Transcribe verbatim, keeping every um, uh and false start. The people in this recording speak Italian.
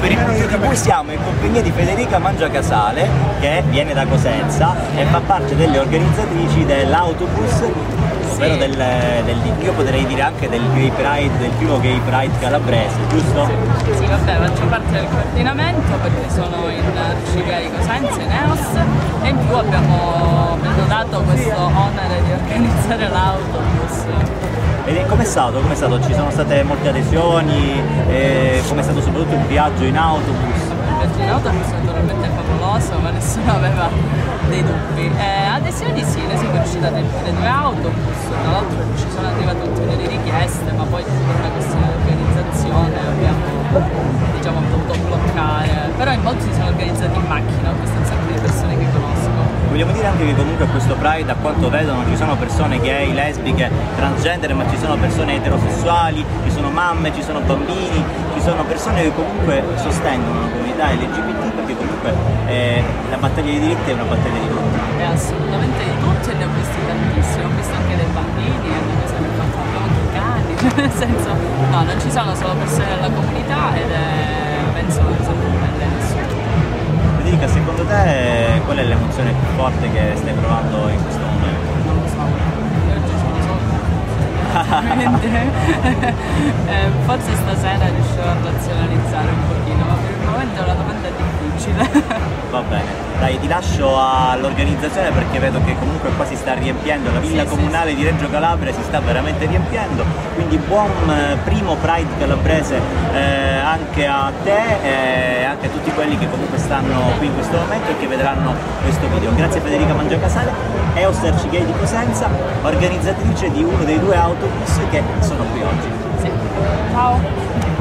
esperimento di cui siamo in compagnia di Federica Mangiacasale, che viene da Cosenza e fa parte delle organizzatrici dell'autobus, ovvero del, del, io potrei dire anche del Gay Pride, del primo Gay Pride calabrese, giusto? Sì, sì, vabbè, faccio parte del coordinamento perché sono in Arcigay Cosenza, in Eos, e in più abbiamo dato questo onere di organizzare l'autobus. E com'è stato? Com'è stato? Ci sono state molte adesioni, eh, com'è stato soprattutto il viaggio in autobus? Il viaggio in autobus è naturalmente favoloso, ma nessuno aveva dei dubbi. Eh, adesioni sì, ne sono riuscite a riempire due autobus, tra l'altro ci sono arrivate ulteriori richieste, ma poi per una questione di organizzazione abbiamo diciamo, dovuto bloccare, però in molti si sono organizzati in macchina, questo è un sacco di persone che conosco. Vogliamo dire anche che comunque a questo Pride, a quanto vedo, non ci sono persone gay, lesbiche, transgender, ma ci sono persone eterosessuali, ci sono mamme, ci sono bambini, ci sono persone che comunque sostengono la comunità L G B T, perché comunque eh, la battaglia di diritti è una battaglia di tutti. È assolutamente di tutti e ne ho visti tantissimi, ho visto anche dei bambini, hanno visto che fanno anche i cani, nel senso, no, non ci sono solo persone della comunità ed è, penso, secondo te qual è l'emozione più forte che stai provando in questo momento? Non lo so, io oggi sono solo eh, forse stasera riuscirò a razionalizzare un pochino, ma per il momento la domanda è difficile. Va bene, dai, ti lascio all'organizzazione perché vedo che comunque qua si sta riempiendo, la villa sì, comunale sì, di Reggio Calabria si sta veramente riempiendo, quindi buon primo Pride calabrese eh, anche a te e anche a tutti quelli che comunque stanno qui in questo momento e che vedranno questo video. Grazie a Federica Mangiacasale, Eos Arcigay di Cosenza, organizzatrice di uno dei due autobus che sono qui oggi. Sì. Ciao!